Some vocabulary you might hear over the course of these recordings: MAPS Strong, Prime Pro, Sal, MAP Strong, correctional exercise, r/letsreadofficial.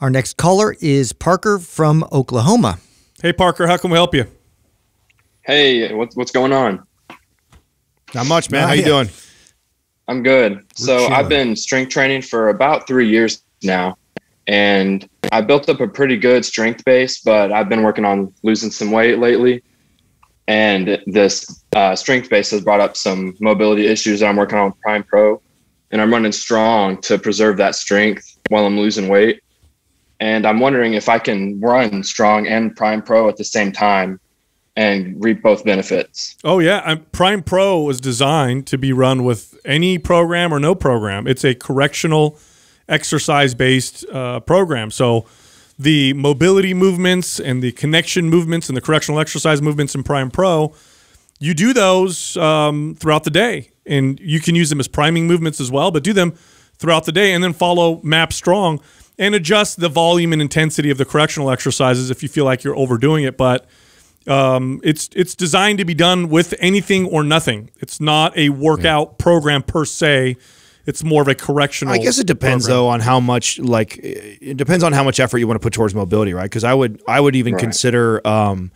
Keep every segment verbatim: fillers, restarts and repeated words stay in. Our next caller is Parker from Oklahoma. Hey, Parker, how can we help you? Hey, what's what's going on? Not much, man. Not how yet. You doing? I'm good. We're so chilling. I've been strength training for about three years now, and I built up a pretty good strength base, but I've been working on losing some weight lately. And this uh, strength base has brought up some mobility issues that I'm working on with Prime Pro, and I'm running strong to preserve that strength while I'm losing weight. And I'm wondering if I can run strong and Prime Pro at the same time and reap both benefits. Oh, yeah. I'm, Prime Pro was designed to be run with any program or no program. It's a correctional exercise-based uh, program. So the mobility movements and the connection movements and the correctional exercise movements in Prime Pro, you do those um, throughout the day. And you can use them as priming movements as well, but do them throughout the day and then follow MAP Strong and adjust the volume and intensity of the correctional exercises if you feel like you're overdoing it. But um, it's, it's designed to be done with anything or nothing. It's not a workout yeah. program per se. It's more of a correctional. I guess it depends program. though on how much, like, it depends on how much effort you want to put towards mobility, right? Because I would, I would even right. consider, um,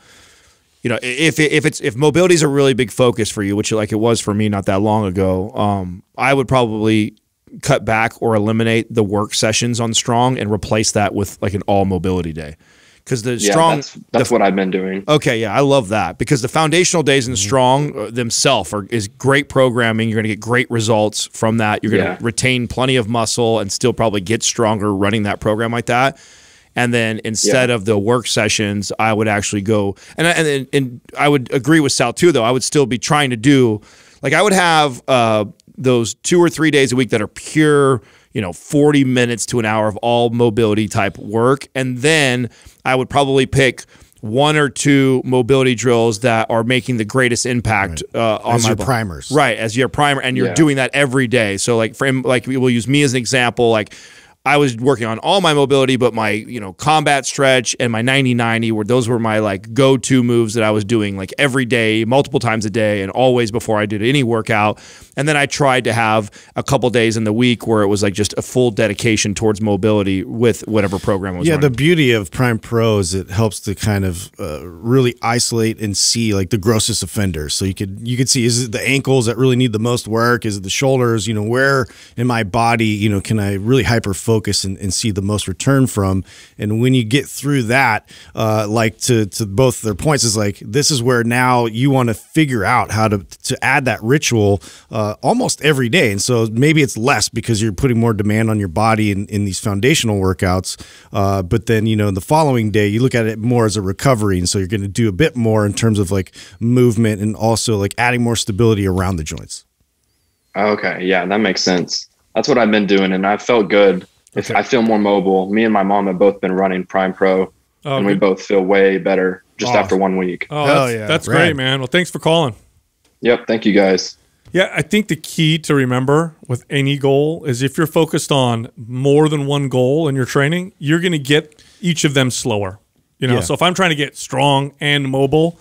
you know, if if it's if mobility is a really big focus for you, which like it was for me not that long ago, um, I would probably cut back or eliminate the work sessions on strong and replace that with like an all mobility day. Because the yeah, strong, that's, that's the, what I've been doing. Okay, yeah, I love that because the foundational days in strong themselves are is great programming. You're going to get great results from that. You're going to yeah. retain plenty of muscle and still probably get stronger running that program like that. And then instead yeah. of the work sessions, I would actually go and and and I would agree with Sal too. Though I would still be trying to do like I would have uh, those two or three days a week that are pure. You know, forty minutes to an hour of all mobility type work. And then I would probably pick one or two mobility drills that are making the greatest impact right. uh, on as my your primers. Right, as your primer. And you're yeah. doing that every day. So like, for him, like we'll use me as an example. Like I was working on all my mobility, but my, you know, combat stretch and my ninety ninety were, those were my like go-to moves that I was doing like every day, multiple times a day and always before I did any workout. And then I tried to have a couple days in the week where it was like just a full dedication towards mobility with whatever program I was yeah, running. The beauty of Prime Pro is it helps to kind of uh, really isolate and see like the grossest offenders. So you could, you could see, is it the ankles that really need the most work? Is it the shoulders? You know, where in my body, you know, can I really hyper focus and, and see the most return from? And when you get through that, uh, like to, to both their points is like, this is where now you want to figure out how to, to add that ritual uh, almost every day. And so maybe it's less because you're putting more demand on your body in, in these foundational workouts. Uh, but then, you know, the following day, you look at it more as a recovery. And so you're going to do a bit more in terms of like movement and also like adding more stability around the joints. Okay. Yeah, that makes sense. That's what I've been doing. And I felt good. Okay. I feel more mobile. Me and my mom have both been running Prime Pro, oh, and we good. both feel way better just awesome. after one week. Oh, that's, yeah. that's great, man. Well, thanks for calling. Yep. Thank you, guys. Yeah, I think the key to remember with any goal is if you're focused on more than one goal in your training, you're going to get each of them slower. You know, yeah. So if I'm trying to get strong and mobile,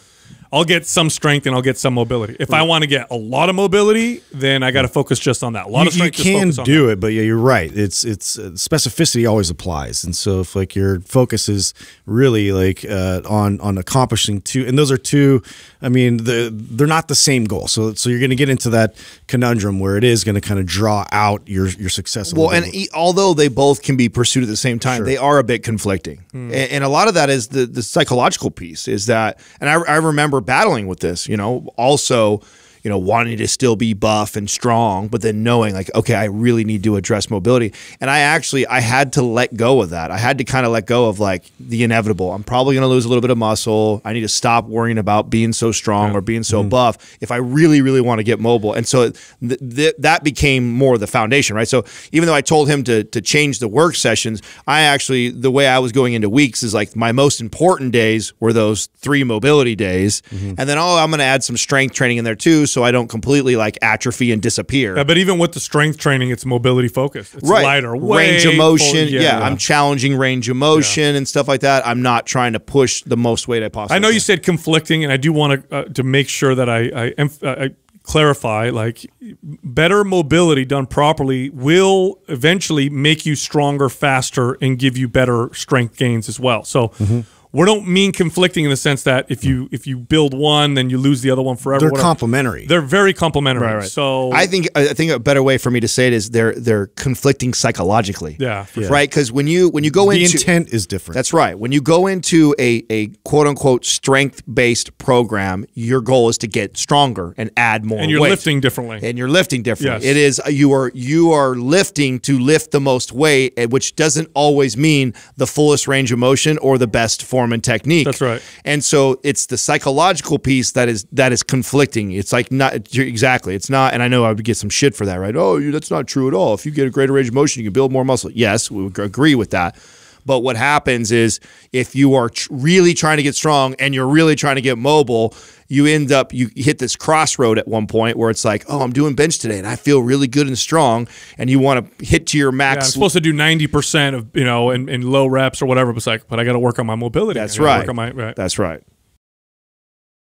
I'll get some strength and I'll get some mobility. If I want to get a lot of mobility, then I got to focus just on that. A lot you, of strength. You can just do that. It, but yeah, you're right. It's it's uh, specificity always applies, and so if like your focus is really like uh, on on accomplishing two, and those are two. I mean, the they're not the same goal. So so you're going to get into that conundrum where it is going to kind of draw out your your success. Well, and e although they both can be pursued at the same time, sure. they are a bit conflicting, mm. and, and a lot of that is the the psychological piece. Is that, and I I remember. Battling with this, you know, also, you know, wanting to still be buff and strong, but then knowing like, okay, I really need to address mobility. And I actually, I had to let go of that. I had to kind of let go of like the inevitable. I'm probably going to lose a little bit of muscle. I need to stop worrying about being so strong yeah. or being so mm-hmm. buff if I really, really want to get mobile. And so th th that became more the foundation, right? So even though I told him to, to change the work sessions, I actually, the way I was going into weeks is like my most important days were those three mobility days. Mm-hmm. And then, oh, I'm going to add some strength training in there too. So I don't completely like atrophy and disappear. Yeah, but even with the strength training, it's mobility focused. It's right. lighter. Range of motion. Yeah, yeah, yeah. I'm challenging range of motion yeah. and stuff like that. I'm not trying to push the most weight I possibly can. I know can. you said conflicting, and I do want to, uh, to make sure that I, I, I clarify, like better mobility done properly will eventually make you stronger, faster, and give you better strength gains as well. So mm-hmm. we don't mean conflicting in the sense that if you if you build one, then you lose the other one forever. They're whatever. complementary. They're very complementary. Right, right. So I think I think a better way for me to say it is they're they're conflicting psychologically. Yeah, yeah. Right. Because when you when you go the into the intent is different. That's right. When you go into a a quote unquote strength based program, your goal is to get stronger and add more. And you're weight. lifting differently. And you're lifting differently. Yes. It is you are you are lifting to lift the most weight, which doesn't always mean the fullest range of motion or the best form and technique. That's right. And so it's the psychological piece that is that is conflicting. It's like not exactly. It's not. And I know I would get some shit for that, right? Oh, that's not true at all. If you get a greater range of motion, you can build more muscle. Yes, we would agree with that. But what happens is if you are tr really trying to get strong and you're really trying to get mobile, you end up, you hit this crossroad at one point where it's like, oh, I'm doing bench today and I feel really good and strong. And you want to hit to your max. Yeah, I'm supposed to do ninety percent of, you know, in, in low reps or whatever. But it's like, but I got to work on my mobility. That's right. Work on my, right. That's right.